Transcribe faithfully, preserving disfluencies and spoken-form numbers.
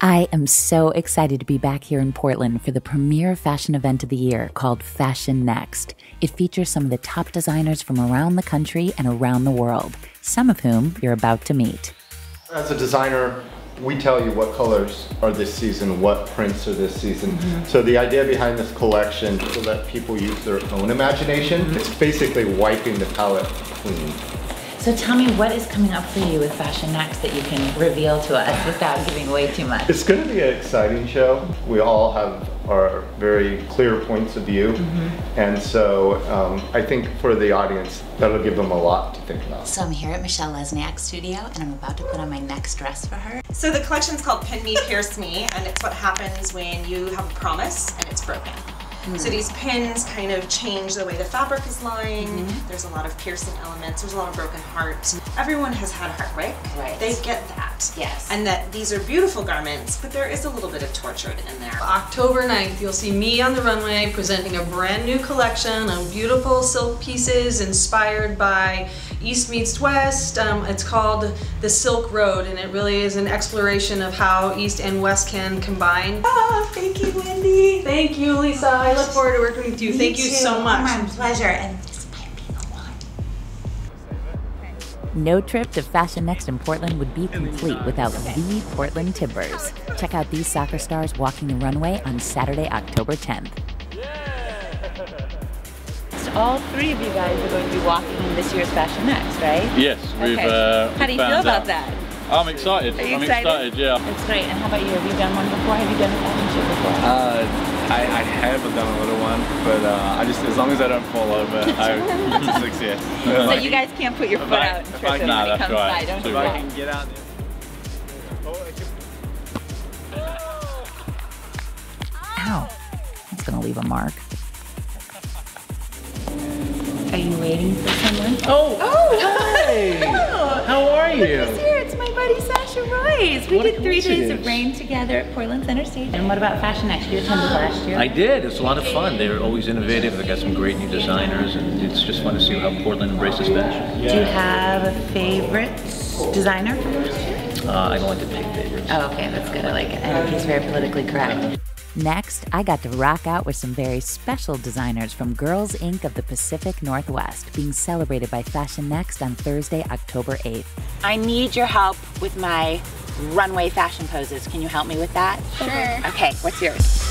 I am so excited to be back here in Portland for the premier fashion event of the year called Fashion Next. It features some of the top designers from around the country and around the world, some of whom you're about to meet. As a designer, we tell you what colors are this season, what prints are this season. Mm-hmm. So the idea behind this collection is to let people use their own imagination. Mm-hmm. It's basically wiping the palette clean. So tell me, what is coming up for you with Fashion Next that you can reveal to us without giving away too much? It's going to be an exciting show. We all have our very clear points of view. Mm-hmm. And so um, I think for the audience, that'll give them a lot to think about. So I'm here at Michelle Lesniak's studio and I'm about to put on my next dress for her. So the collection's called Pin Me, Pierce Me, and it's what happens when you have a promise and it's broken. Mm-hmm. So these pins kind of change the way the fabric is lying. Mm-hmm. There's a lot of piercing elements. There's a lot of broken hearts. Everyone has had heartbreak. Right. They get that. Yes. And that these are beautiful garments, but there is a little bit of torture in there. October ninth, you'll see me on the runway presenting a brand new collection of beautiful silk pieces inspired by East meets West. Um, it's called The Silk Road, and it really is an exploration of how East and West can combine. Ah, thank you, Wendy. Thank you, Lisa. I look forward to working with you. Me Thank you too. so much. My pleasure, and this might be the one. No trip to Fashion Next in Portland would be complete without the Portland Timbers. Check out these soccer stars walking the runway on Saturday, October tenth. All three of you guys are going to be walking in this year's Fashion Next, right? Yes, we've okay. uh, How do you feel about out. that? I'm excited. Are you I'm excited? excited, yeah. It's great. And how about you? Have you done one before? Have you done a fashion show before? Uh, I, I haven't done a little one, but uh, I just, as long as I don't fall over, I it's a success. So like, you guys can't put your foot I, out and trip I, him nah, when he comes right. by, don't you? If I can get out there. Ow. That's going to leave a mark. Are you waiting for someone? Oh! Oh! Hi! Oh. How are you? Who's here? It's my buddy Sasha Roiz. We what did three days of rain together at Portland Center State. And what about Fashion Next? You attended last year? I did. It's a lot of fun. They're always innovative. They got some great new designers, and it's just fun to see how Portland embraces fashion. Yeah. Do you have a favorite designer? Uh, I don't like to pick favorites. Oh, okay. That's good. I like it. I think he's very politically correct. Next, I got to rock out with some very special designers from Girls Incorporated of the Pacific Northwest, being celebrated by Fashion Next on Thursday, October eighth. I need your help with my runway fashion poses. Can you help me with that? Sure. Okay, what's yours?